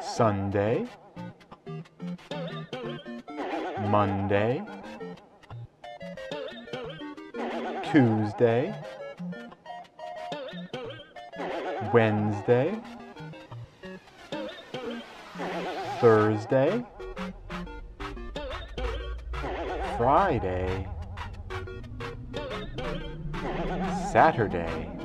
Sunday, Monday, Tuesday, Wednesday, Thursday, Friday, Saturday.